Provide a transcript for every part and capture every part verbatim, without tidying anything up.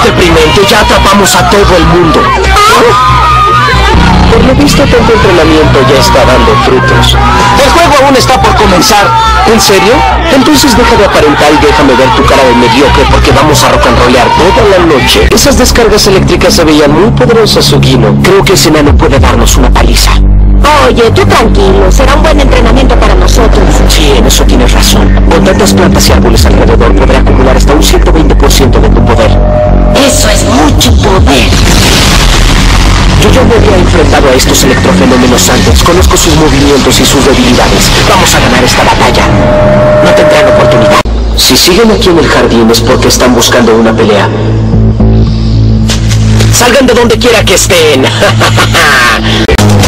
es deprimente, ya atrapamos a todo el mundo. Por lo visto, tanto entrenamiento ya está dando frutos. El juego aún está por comenzar. ¿En serio? Entonces deja de aparentar y déjame ver tu cara de mediocre, porque vamos a rock and rollear toda la noche. Esas descargas eléctricas se veían muy poderosas, Sugino. Creo que ese enano puede darnos una paliza. Oye, tú tranquilo, será un buen entrenamiento para nosotros. Sí, en eso tienes razón. Con tantas plantas y árboles alrededor, podré acumular hasta un ciento veinte por ciento de tu poder. Eso es mucho poder. Yo ya me había enfrentado a estos electrofenómenos antes. Conozco sus movimientos y sus debilidades. Vamos a ganar esta batalla. No tendrán oportunidad. Si siguen aquí en el jardín es porque están buscando una pelea. Salgan de donde quiera que estén.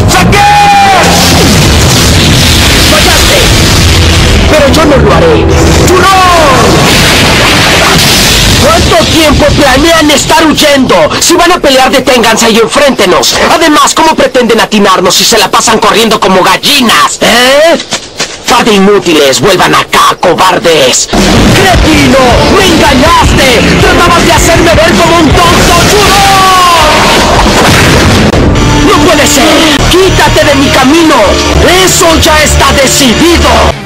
¡Saqué! ¡Fallaste! Pero yo no lo haré. ¡Turón! ¿Cuánto tiempo planean estar huyendo? Si van a pelear, deténganse y enfréntenos. Además, ¿cómo pretenden atinarnos si se la pasan corriendo como gallinas? ¿Eh? Par de inútiles, vuelvan acá, cobardes. ¡Cretino! ¡Me engañaste! ¡Tratabas de hacerme ver como un tonto! ¡Juro! ¡No puede ser! ¡Quítate de mi camino! ¡Eso ya está decidido!